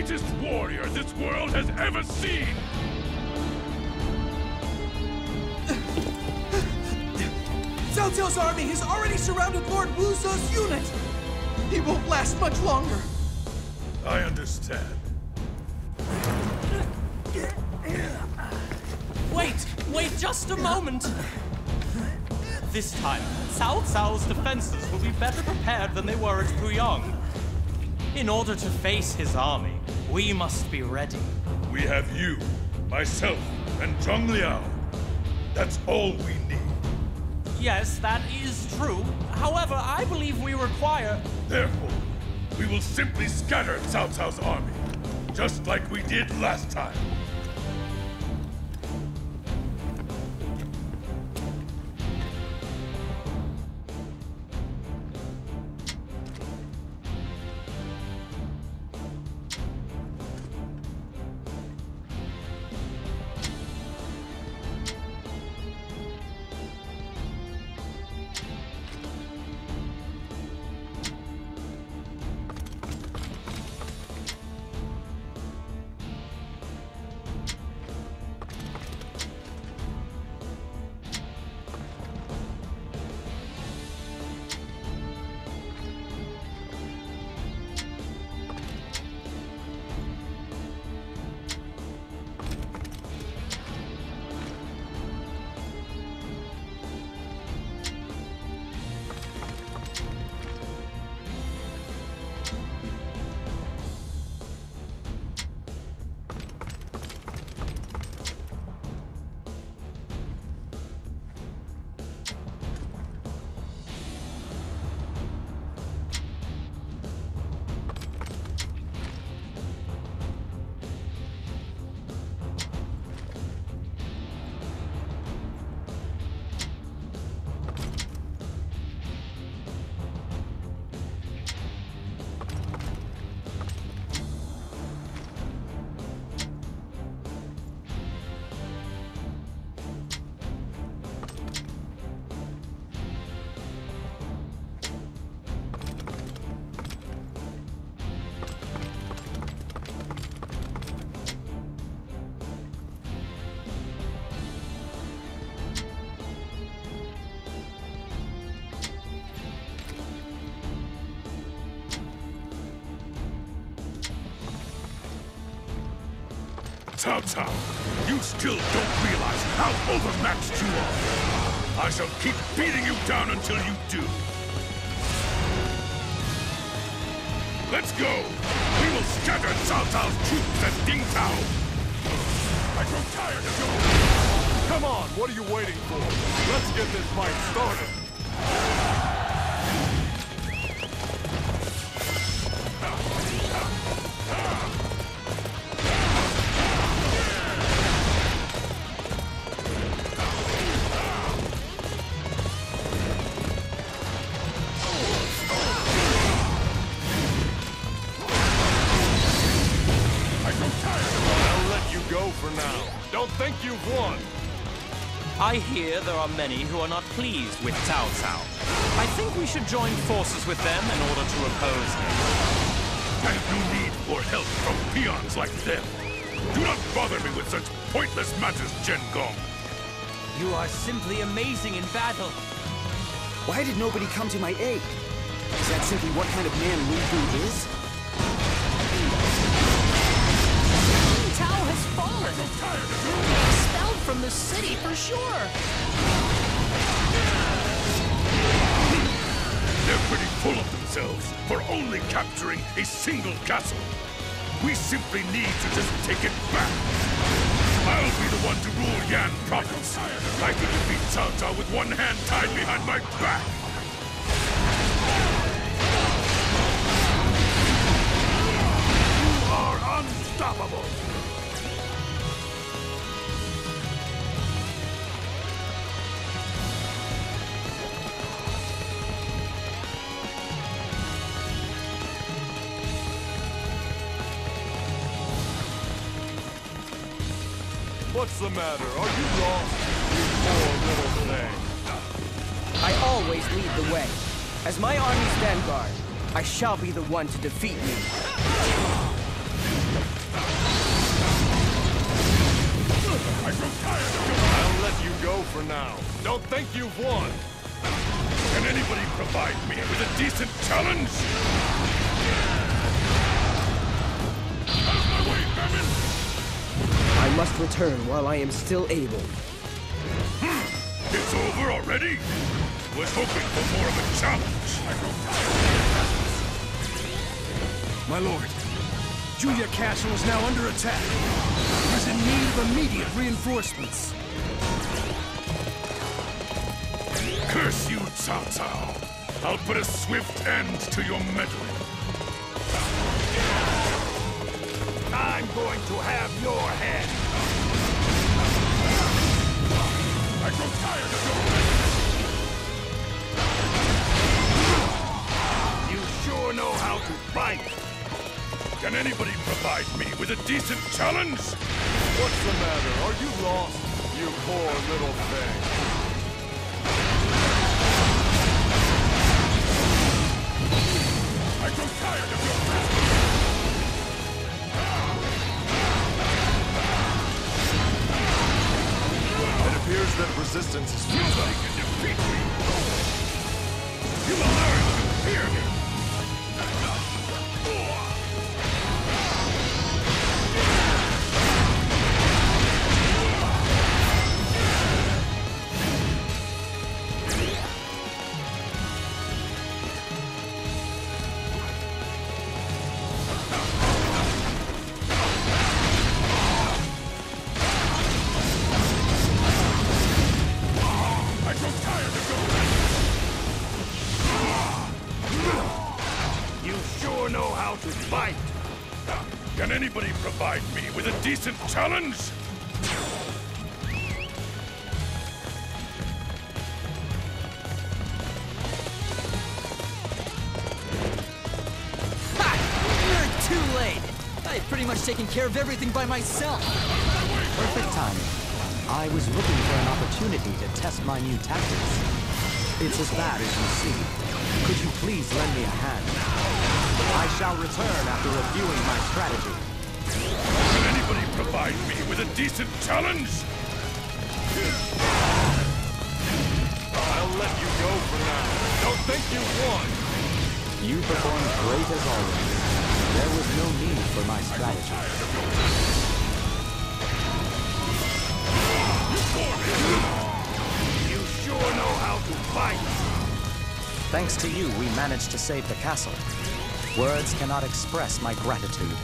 greatest warrior this world has ever seen! Cao Cao's army has already surrounded Lord Wu Zou's unit! He won't last much longer. I understand. Wait just a moment! This time, Cao Cao's defenses will be better prepared than they were at Puyang. In order to face his army, we must be ready. We have you, myself, and Zhang Liao. That's all we need. Yes, that is true. However, I believe we require... Therefore, we will simply scatter Cao Cao's army, just like we did last time. Tao Tao, you still don't realize how overmatched you are. I shall keep beating you down until you do. Let's go! We will scatter Cao Cao's troops at Ding Tao! I grow tired of you! Come on, what are you waiting for? Let's get this fight started! I hear there are many who are not pleased with Cao Cao. I think we should join forces with them in order to oppose him. I have no need for help from peons like them. Do not bother me with such pointless matters, Chen Gong. You are simply amazing in battle. Why did nobody come to my aid? Is that simply what kind of man Lu Bu is? Ding Tao has fallen. I'm tired of you. From the city, for sure! They're pretty full of themselves for only capturing a single castle. We simply need to just take it back. I'll be the one to rule Yan province. I could defeat Cao Cao with one hand tied behind my back. You are unstoppable! What's the matter? Are you lost? You poor little thing. I always lead the way. As my army's vanguard, I shall be the one to defeat you. don't think you've won. Can anybody provide me with a decent challenge? Out my way, famine! I must return while I am still able. It's over already? Was hoping for more of a challenge. My lord, Julia Castle is now under attack. It is in need of immediate reinforcements. Curse you, Cao Cao. I'll put a swift end to your meddling. I'm going to have your head. I grow tired of your weapons. You sure know how to fight. Can anybody provide me with a decent challenge? What's the matter? Are you lost, you poor little thing? I grow tired of your master. It appears that resistance is futile. Nobody can defeat me. You will learn to fear me. Decent challenge? Ha! You're too late! I've pretty much taken care of everything by myself! Perfect timing. I was looking for an opportunity to test my new tactics. It's as bad as you see. Could you please lend me a hand? I shall return after reviewing my strategy. Provide me with a decent challenge! I'll let you go for now. Don't think you won! You performed great as always. There was no need for my strategy. You sure know how to fight! Thanks to you, we managed to save the castle. Words cannot express my gratitude.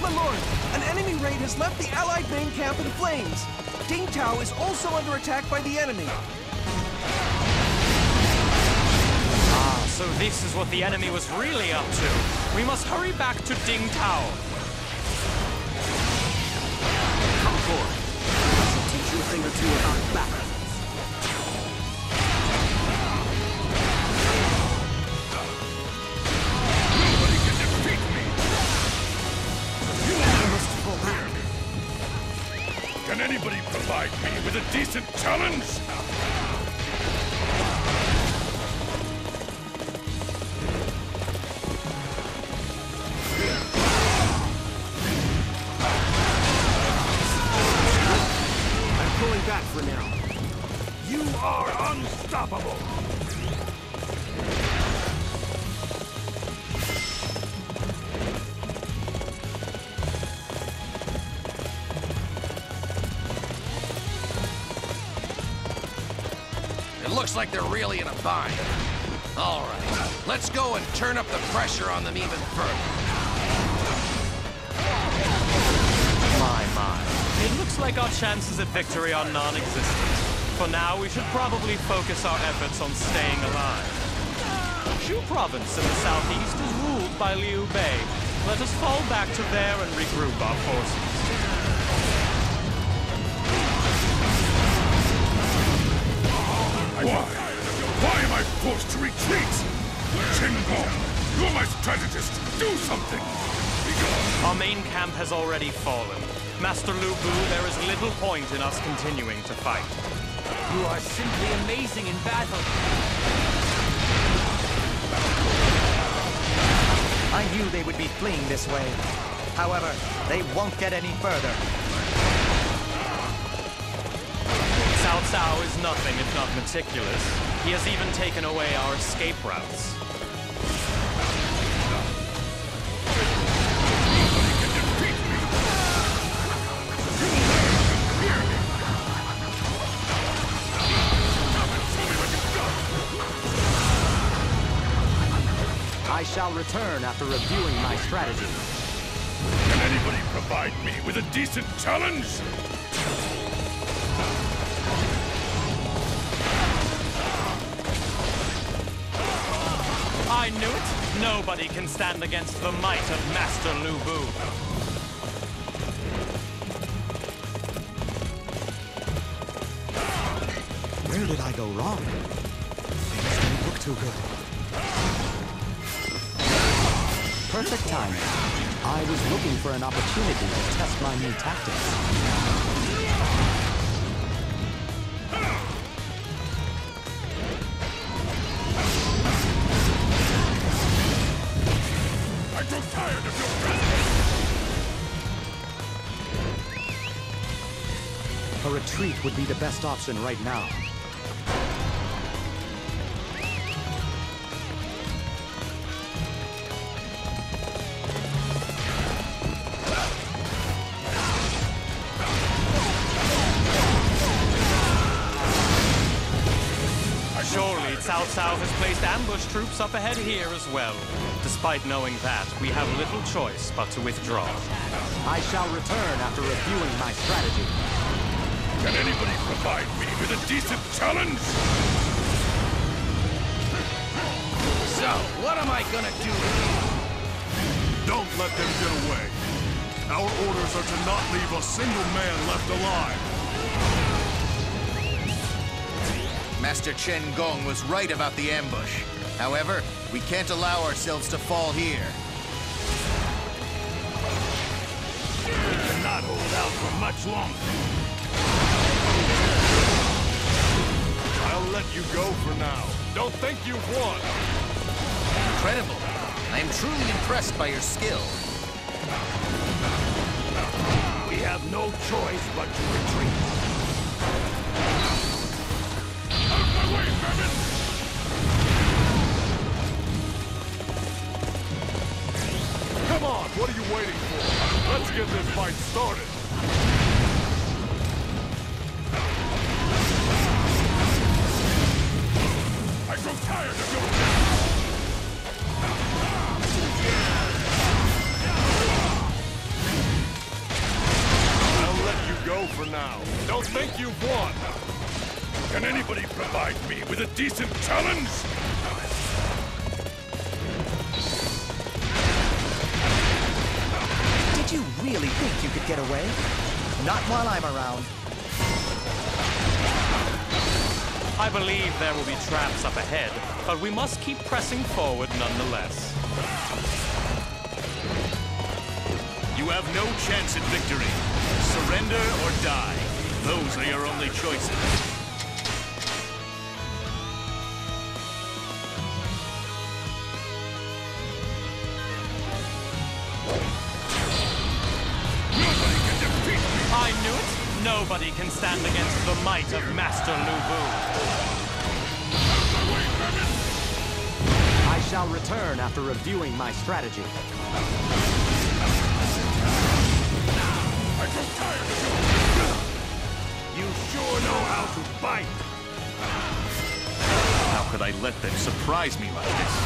My lord, an enemy raid has left the allied main camp in flames. Ding Tao is also under attack by the enemy. Ah, so this is what the enemy was really up to. We must hurry back to Ding Tao. Come forward. I shall teach you a thing or two about battle. Anybody provide me with a decent challenge? I'm pulling back for now. You are unstoppable. Looks like they're really in a bind. All right, let's go and turn up the pressure on them even further. My. It looks like our chances at victory are non-existent. For now, we should probably focus our efforts on staying alive. Shu province in the southeast is ruled by Liu Bei. Let us fall back to there and regroup our forces. Why? Why am I forced to retreat? Chen Gong, you're my strategist. Do something! Our main camp has already fallen. Master Lu Bu, there is little point in us continuing to fight. You are simply amazing in battle. I knew they would be fleeing this way. However, they won't get any further. Cao Cao is nothing if not meticulous. He has even taken away our escape routes. I shall return after reviewing my strategy. Can anybody provide me with a decent challenge? I knew it! Nobody can stand against the might of Master Lu Bu. Where did I go wrong? Things didn't look too good. Perfect timing. I was looking for an opportunity to test my new tactics. I grow tired of your presence! A retreat would be the best option right now. Cao Cao has placed ambush troops up ahead here as well. Despite knowing that, we have little choice but to withdraw. I shall return after reviewing my strategy. Can anybody provide me with a decent challenge? So, what am I gonna do? Don't let them get away. Our orders are to not leave a single man left alive. Master Chen Gong was right about the ambush. However, we can't allow ourselves to fall here. We cannot hold out for much longer. I'll let you go for now. Don't think you've won. Incredible. I am truly impressed by your skill. We have no choice but to retreat. Come on, what are you waiting for? Let's get this fight started. I grow tired of your game. I'll let you go for now. Don't think you've won. Can anybody provide me with a decent challenge? Did you really think you could get away? Not while I'm around. I believe there will be traps up ahead, but we must keep pressing forward nonetheless. You have no chance at victory. Surrender or die. Those are your only choices. Nobody can stand against the might of Master Lu Bu. I shall return after reviewing my strategy. I grow tired of you. You sure know how to fight. How could I let them surprise me like this?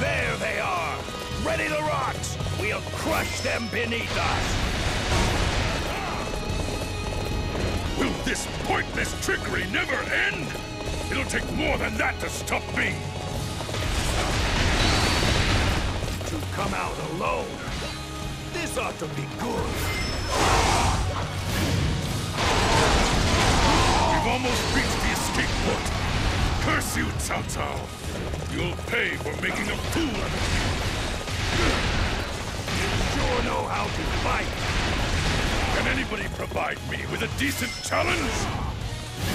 There they are! Ready the rocks! We'll crush them beneath us! Will this pointless trickery never end? It'll take more than that to stop me! To come out alone? This ought to be good! We've almost reached the escape port! Curse you, Cao Cao! You'll pay for making a fool of it. You sure know how to fight. Can anybody provide me with a decent challenge?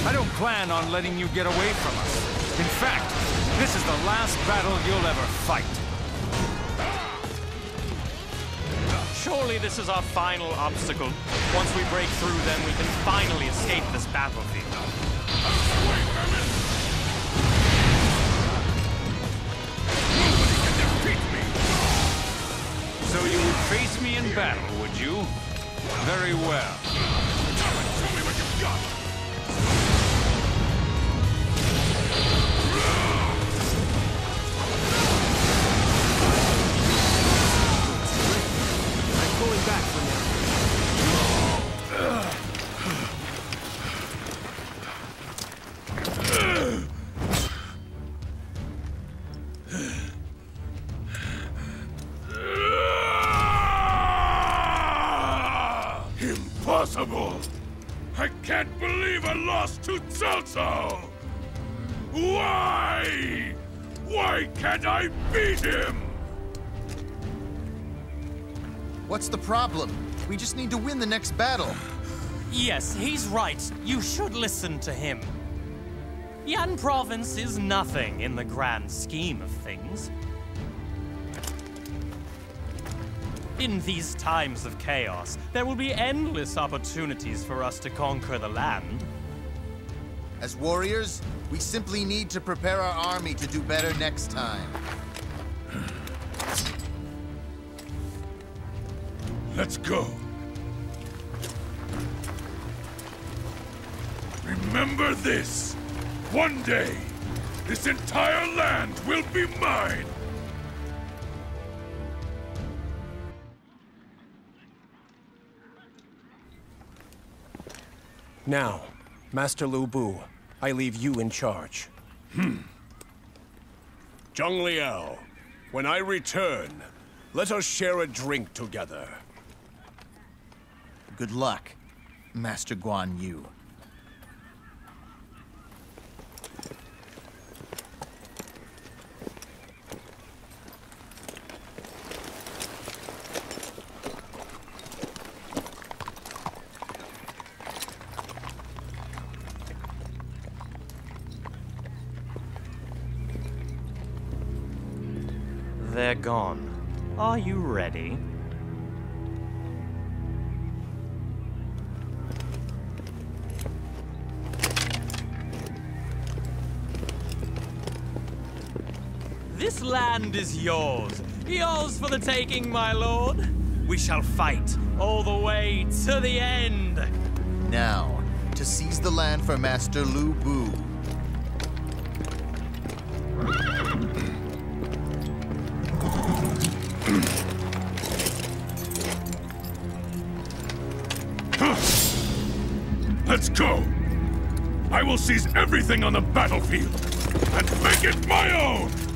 I don't plan on letting you get away from us. In fact, this is the last battle you'll ever fight. Surely this is our final obstacle. Once we break through, then we can finally escape this battlefield. Nobody can defeat me! So you would face me in battle, would you? Very well. Come and show me what you've got! I'm pulling back from now. Impossible! I can't believe I lost to Cao Cao! Why? Why can't I beat him? What's the problem? We just need to win the next battle. Yes, he's right. You should listen to him. Yan Province is nothing in the grand scheme of things. In these times of chaos, there will be endless opportunities for us to conquer the land. As warriors, we simply need to prepare our army to do better next time. Let's go. Remember this. One day, this entire land will be mine. Now, Master Lu Bu, I leave you in charge. Zhang Liao, when I return, let us share a drink together. Good luck, Master Guan Yu. They're gone. Are you ready? This land is yours. Yours for the taking, my lord. We shall fight all the way to the end. Now, to seize the land for Master Lu Bu. Let's go! I will seize everything on the battlefield and make it my own!